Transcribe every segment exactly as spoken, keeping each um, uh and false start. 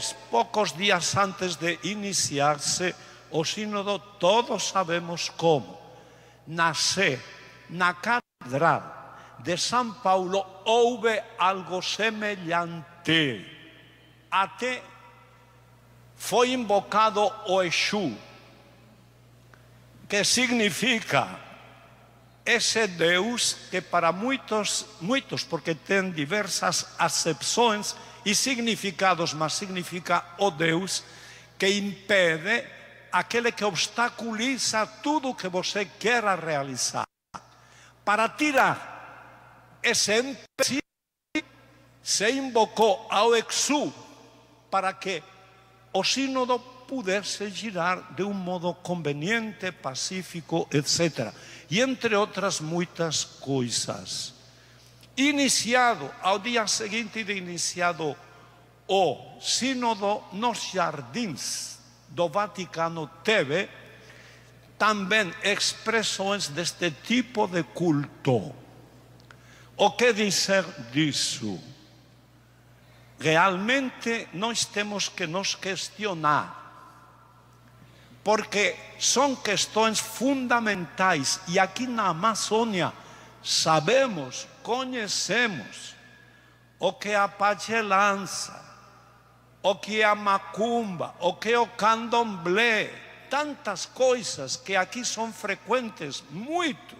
recordáis, pocos días antes de iniciarse o sínodo, todos sabemos como, na sé, na catedral de São Paulo, houve algo semelhante. Até foi invocado o Exu, que significa esse Deus que para muitos, muitos, porque tem diversas acepções e significados, mas significa o Deus que impede, aquele que obstaculiza tudo que você queira realizar. Para tirar esse empecilho, se invocou ao Exu para que o sínodo pudesse girar de um modo conveniente, pacífico, etcétera. E entre outras muitas coisas. Iniciado, ao dia seguinte de iniciado o sínodo, nos jardins do Vaticano teve também expressões deste tipo de culto. O que dizer disso? Realmente nós temos que nos questionar, porque são questões fundamentais e aqui na Amazônia sabemos, conhecemos o que é a pajelança, o que é a macumba, o que é o candomblé, tantas coisas que aqui são frequentes, muito.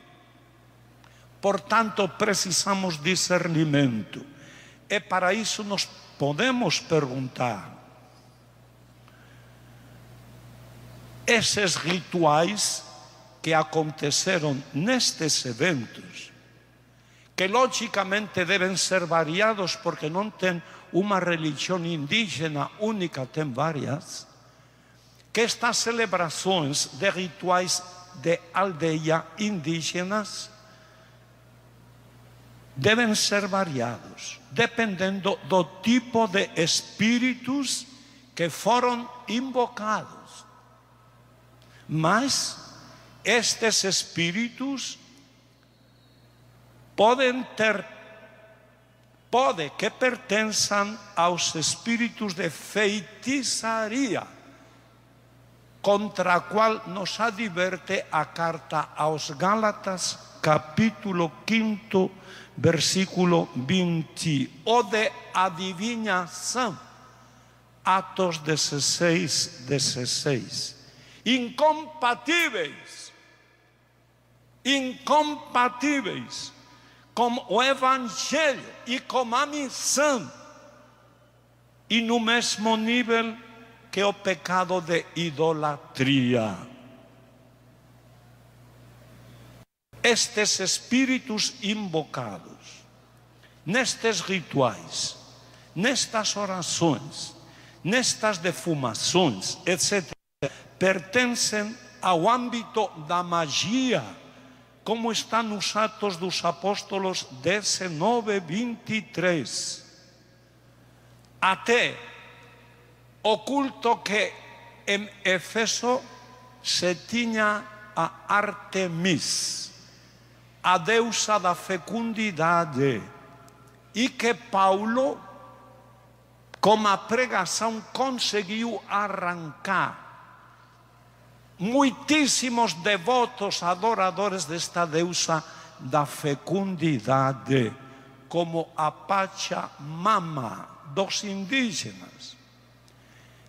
Portanto, precisamos de discernimento. E para isso nos podemos perguntar, esses rituais que aconteceram nestes eventos, que logicamente devem ser variados porque não tem uma religião indígena única, tem várias, que estas celebrações de rituais de aldeia indígenas devem ser variados, dependendo do tipo de espíritos que foram invocados. Mas estes espíritos podem ter, pode que pertençam aos espíritos de feitiçaria, contra a qual nos adverte a carta aos Gálatas, capítulo quinto, versículo vinte, ou de adivinhação, Atos dezesseis, dezesseis. Incompatíveis, incompatíveis com o Evangelho e com a missão, e no mesmo nível que o pecado de idolatria. Estes espíritos invocados, nestes rituais, nestas orações, nestas defumações, etcétera, pertencem ao âmbito da magia, como está nos Atos dos Apóstolos dezenove, vinte e três. Até o culto que em Efésio se tinha a Artemis, a deusa da fecundidade, e que Paulo, com a pregação, conseguiu arrancar. Muitíssimos devotos, adoradores desta deusa da fecundidade, como a Pachamama dos indígenas,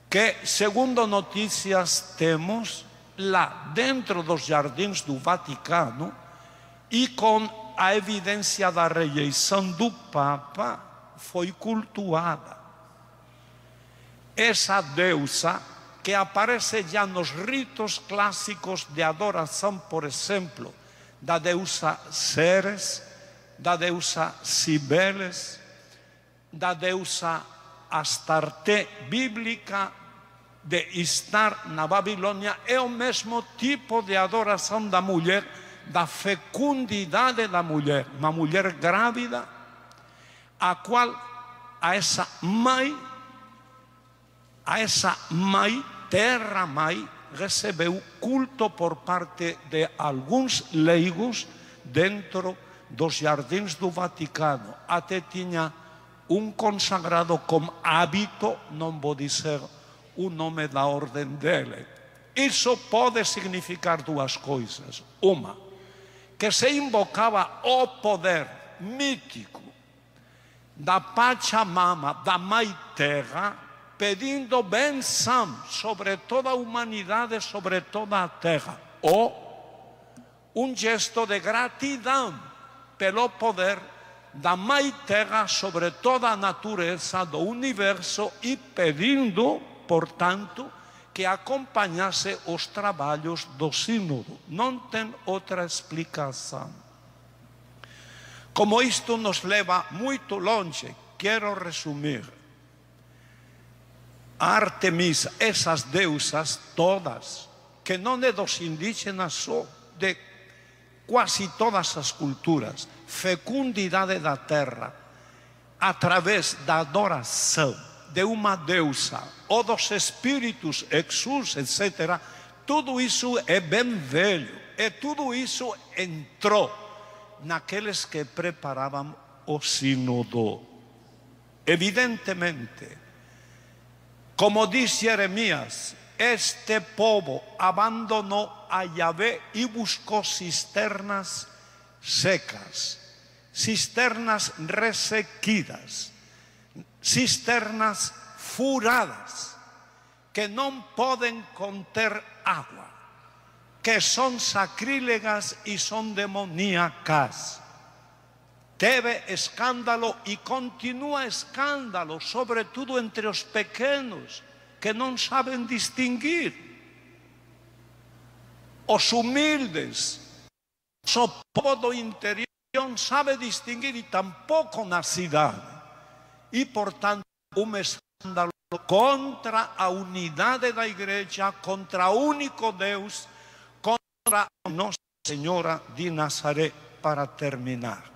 que, segundo notícias temos, lá dentro dos jardins do Vaticano e com a evidência da rejeição do Papa, foi cultuada. Essa deusa que aparece já nos ritos clássicos de adoração, por exemplo, da deusa Ceres, da deusa Cibeles, da deusa Astarte bíblica de Istar na Babilônia, é o mesmo tipo de adoração da mulher, da fecundidade da mulher, uma mulher grávida, a qual a essa mãe, a essa mãe, terra mãe, recebeu culto por parte de alguns leigos dentro dos jardins do Vaticano. Até tinha un consagrado con hábito non vou dizer o nome da orden dele. Iso pode significar dúas coisas. Uma, que se invocaba o poder mítico da Pachamama, da Mãe Terra, pedindo benção sobre toda a humanidade, sobre toda a terra. Ou um gesto de gratidão pelo poder da Mãe Terra sobre toda a natureza do universo e pedindo, portanto, que acompanhasse os trabalhos do Sínodo. Não tem outra explicação. Como isto nos leva muito longe, quero resumir. Artemis, essas deusas todas, que não é dos indígenas só, de quase todas as culturas, fecundidade da terra, através da adoração de uma deusa, ou dos espíritos, Exus, etcétera, tudo isso é bem velho, e tudo isso entrou naqueles que preparavam o Sínodo. Evidentemente, como diz Jeremías, este povo abandonou a Yahvé e buscou cisternas secas, cisternas ressequidas, cisternas furadas, que não podem conter água, que são sacrílegas e são demoníacas. Teve escândalo e continua escândalo, sobretudo entre os pequenos, que não sabem distinguir. Os humildes, o povo do interior não sabe distinguir, e tampouco na cidade. E, portanto, um escândalo contra a unidade da igreja, contra o único Deus, contra a Nossa Senhora de Nazaré, para terminar.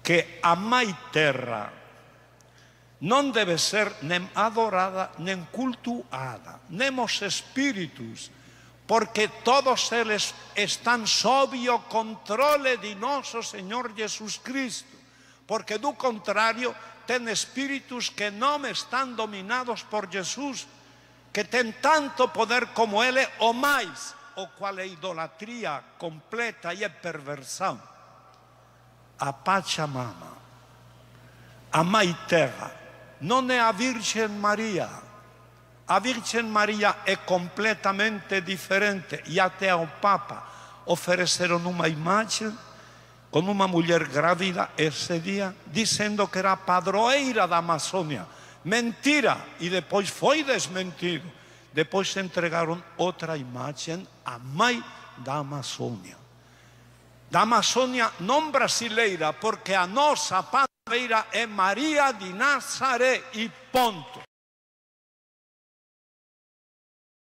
Que a Mãe Terra non deve ser nem adorada, nem cultuada, nem os espíritos, porque todos eles están sob o controle de nosso Senhor Jesus Cristo, porque do contrario ten espíritos que non están dominados por Jesus, que ten tanto poder como ele ou máis, o cual é idolatría completa e é perversão. A Pachamama, a Mãe Terra, non é a Virgen María. A Virgen María é completamente diferente, e até ao Papa ofereceron unha imaxe con unha muller grávida ese día, dicendo que era padroeira da Amazônia. Mentira, e depois foi desmentido. Depois entregaron outra imaxe, a Mãe da Amazônia. Da Amazônia non brasileira, porque a nosa padroeira é María de Nazaré, e ponto.